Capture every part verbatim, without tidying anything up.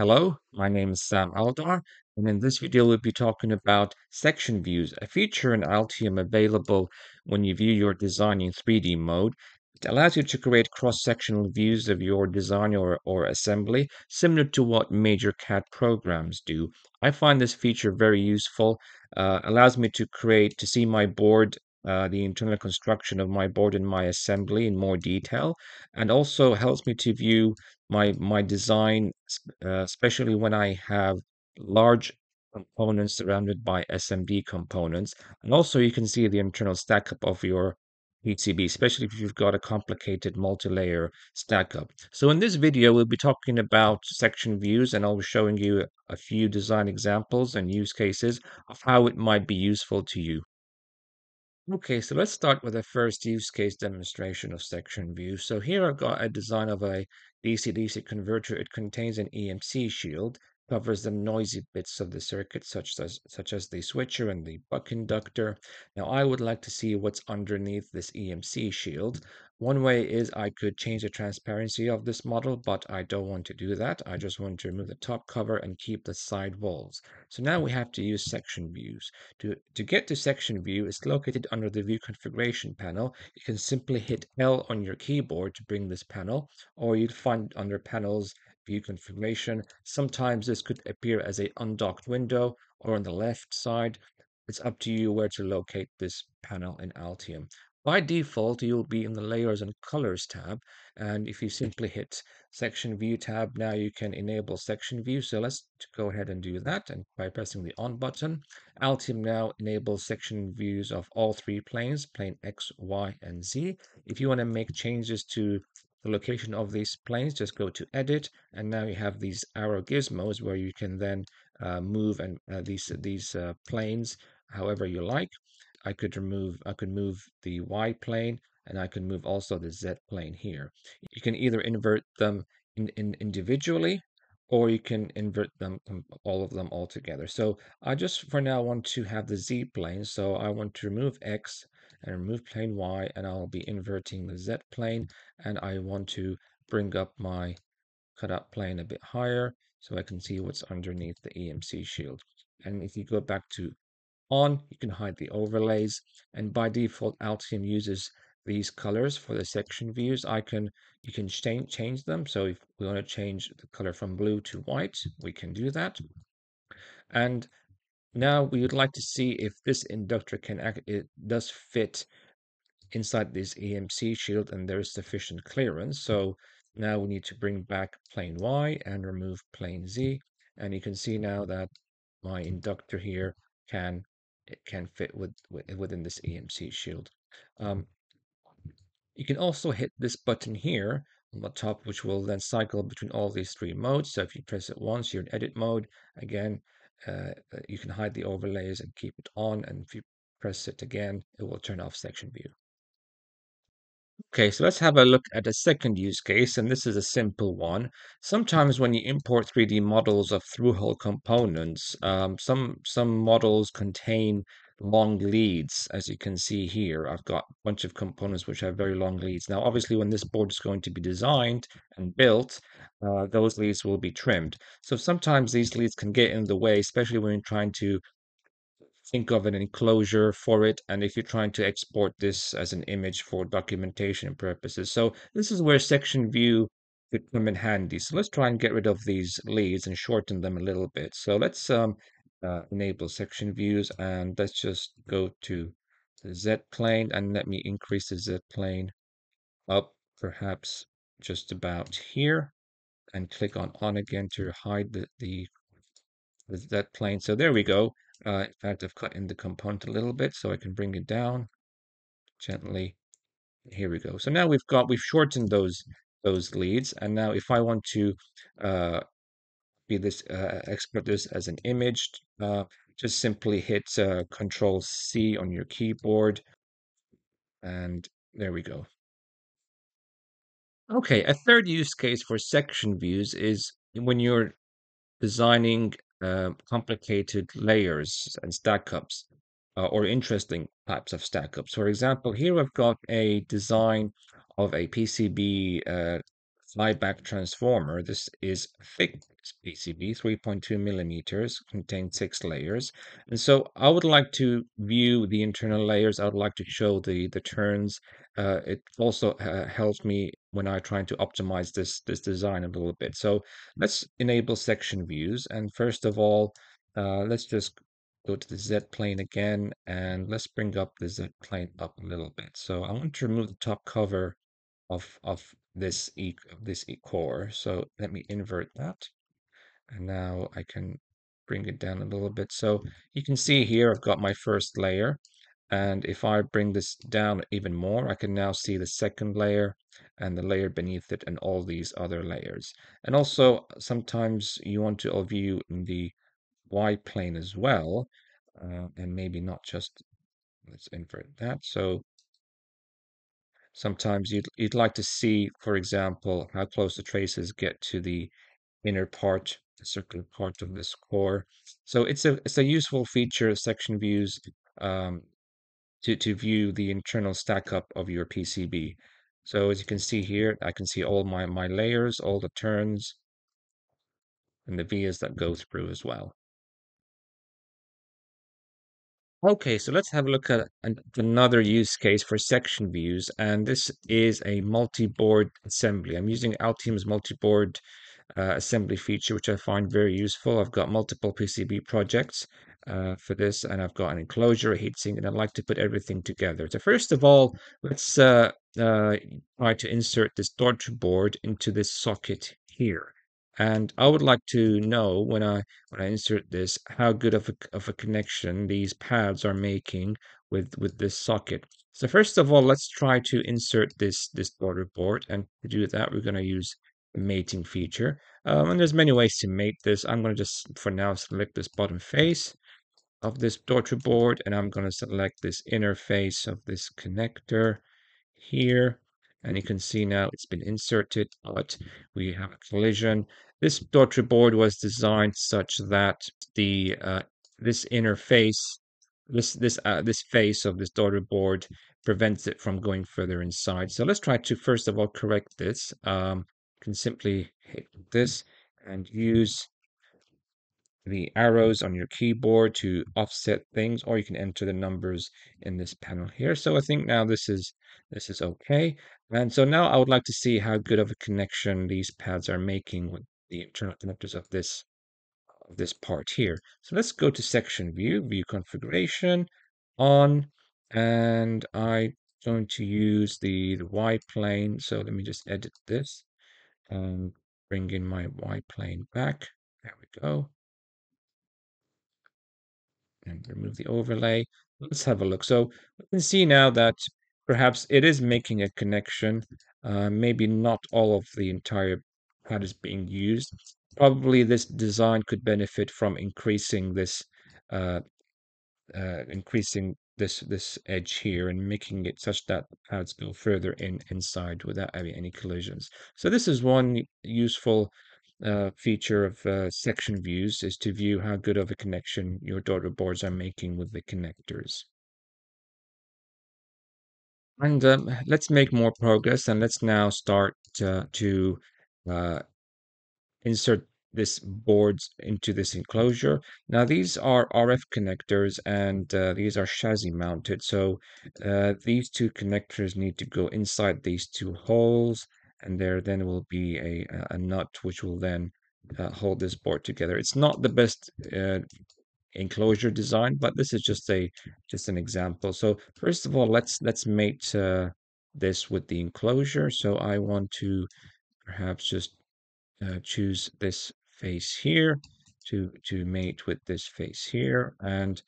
Hello, my name is Sam Aldar, and in this video we'll be talking about section views, a feature in Altium available when you view your design in three D mode. It allows you to create cross-sectional views of your design or, or assembly, similar to what major C A D programs do. I find this feature very useful. Uh, allows me to create, to see my board, Uh, the internal construction of my board and my assembly in more detail, and also helps me to view my my design, uh, especially when I have large components surrounded by S M D components. And also you can see the internal stack-up of your P C B, especially if you've got a complicated multi-layer stack-up. So in this video, we'll be talking about section views, and I'll be showing you a few design examples and use cases of how it might be useful to you. Okay, so let's start with the first use case demonstration of section view. So here I've got a design of a D C D C converter. It contains an E M C shield, covers the noisy bits of the circuit, such as such as the switcher and the buck inductor. Now I would like to see what's underneath this E M C shield. One way is I could change the transparency of this model, but I don't want to do that. I just want to remove the top cover and keep the side walls. So now we have to use section views. To, to get to section view, it's located under the view configuration panel. You can simply hit L on your keyboard to bring this panel, or you'd find under panels, view configuration. Sometimes this could appear as a undocked window or on the left side. It's up to you where to locate this panel in Altium. By default, you'll be in the Layers and Colors tab, and if you simply hit Section View tab, now you can enable Section View. So let's go ahead and do that, and by pressing the On button, Altium now enables section views of all three planes, plane X, Y, and Z. If you want to make changes to the location of these planes, just go to Edit, and now you have these arrow gizmos where you can then uh, move and uh, these these uh, planes however you like. I could remove, I could move the Y plane, and I could move also the Z plane here. You can either invert them in, in individually, or you can invert them, all of them all together. So I just for now want to have the Z plane. So I want to remove X and remove plane Y, and I'll be inverting the Z plane. And I want to bring up my cutout plane a bit higher so I can see what's underneath the E M C shield. And if you go back to on, you can hide the overlays, and by default Altium uses these colors for the section views. I can you can change change them, so if we want to change the color from blue to white, we can do that. And now we would like to see if this inductor can act, it does fit inside this E M C shield and there is sufficient clearance. So now we need to bring back plane Y and remove plane Z, and you can see now that my inductor here can It can fit with, within this E M C shield. Um, you can also hit this button here on the top, which will then cycle between all these three modes. So if you press it once, you're in edit mode. Again, uh, you can hide the overlays and keep it on. And if you press it again, it will turn off section view. Okay, so let's have a look at a second use case, and this is a simple one. Sometimes when you import three D models of through-hole components, um, some some models contain long leads, as you can see here. I've got a bunch of components which have very long leads. Now, obviously, when this board is going to be designed and built, uh, those leads will be trimmed. So sometimes these leads can get in the way, especially when you're trying to think of an enclosure for it, and if you're trying to export this as an image for documentation purposes. So this is where section view could come in handy. So let's try and get rid of these leads and shorten them a little bit. So let's um, uh, enable section views, and let's just go to the Z plane, and let me increase the Z plane up perhaps just about here, and click on on again to hide the, the, the Z plane. So there we go. Uh, in fact, I've cut in the component a little bit so I can bring it down gently. Here we go. So now we've got, we've shortened those those leads, and now if I want to uh, be this uh, export this as an image, uh, just simply hit uh, Control C on your keyboard, and there we go. Okay, a third use case for section views is when you're designing Uh, complicated layers and stack-ups, uh, or interesting types of stack-ups. For example, here I've got a design of a P C B uh, Flyback transformer. This is thick P C B, three point two millimeters, contains six layers. And so I would like to view the internal layers. I would like to show the, the turns. Uh, it also uh, helps me when I try to optimize this, this design a little bit. So let's enable section views. And first of all, uh, let's just go to the Z plane again, and let's bring up the Z plane up a little bit. So I want to remove the top cover of of this e this e core. So let me invert that, and now I can bring it down a little bit. So you can see here I've got my first layer, and if I bring this down even more, I can now see the second layer and the layer beneath it, and all these other layers. And also sometimes you want to view in the Y plane as well, uh, and maybe not just, let's invert that. So sometimes you'd, you'd like to see, for example, how close the traces get to the inner part, the circular part of this core. So it's a it's a useful feature, section views, um, to, to view the internal stack up of your P C B. So as you can see here, I can see all my, my layers, all the turns, and the vias that go through as well. Okay, so let's have a look at another use case for section views, and this is a multi-board assembly. I'm using Altium's multi-board uh, assembly feature, which I find very useful. I've got multiple P C B projects uh, for this, and I've got an enclosure, a heatsink, and I'd like to put everything together. So first of all, let's uh, uh, try to insert this daughter board into this socket here. And I would like to know when I when I insert this how good of a, of a connection these pads are making with with this socket. So first of all, let's try to insert this this daughter board, and to do that we're going to use the mating feature. Um, and there's many ways to mate this. I'm going to just for now select this bottom face of this daughter board, and I'm going to select this inner face of this connector here. And you can see now it's been inserted, but we have a collision. This daughter board was designed such that the uh, this inner face, this this uh, this face of this daughter board prevents it from going further inside. So let's try to first of all correct this. Um, you can simply hit this and use the arrows on your keyboard to offset things, or you can enter the numbers in this panel here. So I think now this is this is okay. And so now I would like to see how good of a connection these pads are making with the internal connectors of this of this part here. So let's go to section view, view configuration, on, and I'm going to use the, the Y plane. So let me just edit this and bring in my Y plane back. There we go. And remove the overlay. Let's have a look. So we can see now that perhaps it is making a connection. Uh, maybe not all of the entire pad is being used. Probably this design could benefit from increasing this, uh, uh, increasing this this edge here and making it such that the pads go further in inside without having any collisions. So this is one useful uh, feature of uh, section views, is to view how good of a connection your daughter boards are making with the connectors. And um, let's make more progress, and let's now start uh, to uh, insert this boards into this enclosure. Now these are R F connectors, and uh, these are chassis mounted. So uh, these two connectors need to go inside these two holes, and there then will be a, a nut which will then uh, hold this board together. It's not the best uh, enclosure design, but this is just a just an example. So first of all, let's let's mate uh, this with the enclosure. So I want to perhaps just uh, choose this face here to to mate with this face here, and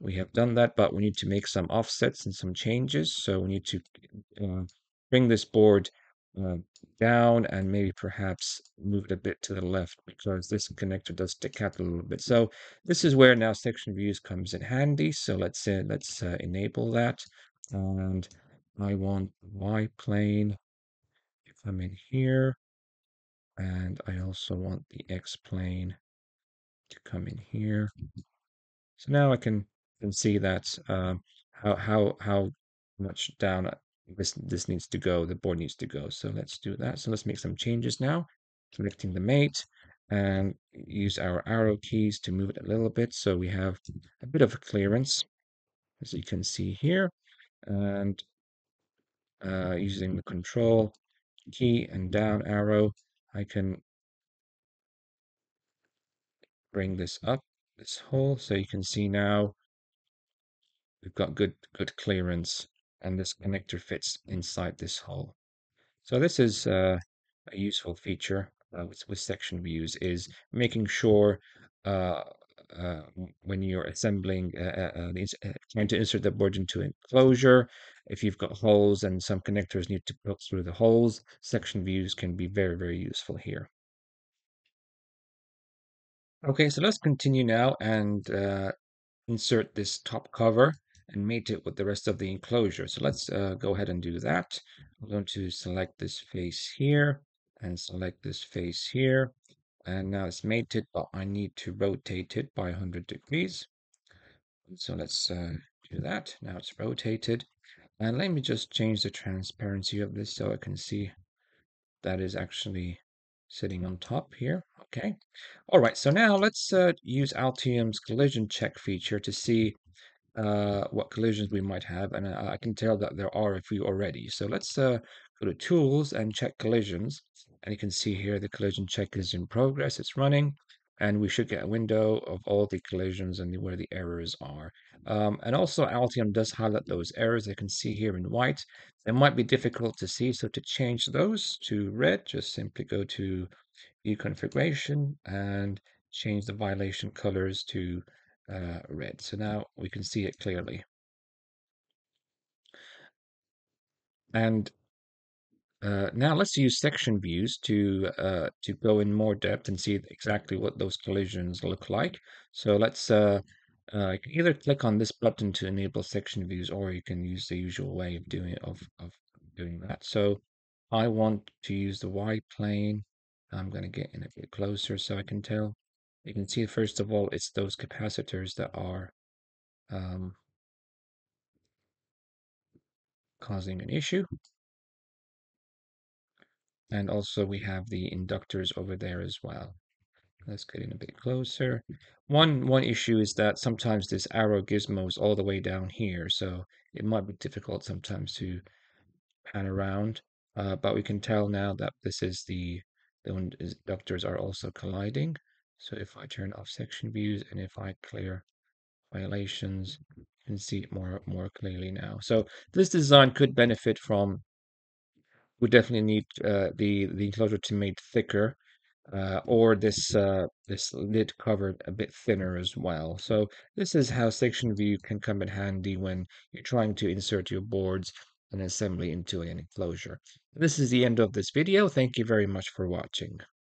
we have done that, but we need to make some offsets and some changes. So we need to uh, bring this board Uh, down and maybe perhaps move it a bit to the left, because this connector does stick out a little bit. So this is where now section views comes in handy. So let's uh, let's uh, enable that, and I want Y plane if I'm in here, and I also want the X plane to come in here. So now I can, can see that um, how how how much down This, this needs to go, the board needs to go. So let's do that. So let's make some changes now. Selecting the mate and use our arrow keys to move it a little bit. So we have a bit of a clearance, as you can see here. And uh, using the control key and down arrow, I can bring this up, this hole. So you can see now we've got good, good clearance. And this connector fits inside this hole. So this is uh, a useful feature uh, with, with section views, is making sure uh, uh, when you're assembling, uh, uh, uh, trying to insert the board into an enclosure, if you've got holes and some connectors need to poke through the holes, section views can be very, very useful here. Okay, so let's continue now and uh, insert this top cover and mate it with the rest of the enclosure. So let's uh, go ahead and do that. I'm going to select this face here and select this face here. And now it's mated, but I need to rotate it by one hundred degrees. So let's uh, do that. Now it's rotated. And let me just change the transparency of this so I can see that is actually sitting on top here. Okay. All right. So now let's uh, use Altium's collision check feature to see Uh, what collisions we might have, and I can tell that there are a few already. So let's uh, go to Tools and check collisions, and you can see here the collision check is in progress, it's running, and we should get a window of all the collisions and where the errors are. Um, and also Altium does highlight those errors. You can see here in white, they might be difficult to see, so to change those to red, just simply go to View Configuration and change the violation colors to Uh, red. So now we can see it clearly. And uh, now let's use section views to uh, to go in more depth and see exactly what those collisions look like. So let's uh, uh, you can either click on this button to enable section views, or you can use the usual way of doing of of doing that. So I want to use the Y plane. I'm going to get in a bit closer so I can tell. You can see, first of all, it's those capacitors that are um, causing an issue. And also we have the inductors over there as well. Let's get in a bit closer. One, one issue is that sometimes this arrow gizmos all the way down here, so it might be difficult sometimes to pan around, uh, but we can tell now that this is the, the inductors are also colliding. So if I turn off section views and if I clear violations, you can see it more, more clearly now. So this design could benefit from, we definitely need uh, the, the enclosure to made thicker uh, or this, uh, this lid cover a bit thinner as well. So this is how section view can come in handy when you're trying to insert your boards and assembly into an enclosure. This is the end of this video. Thank you very much for watching.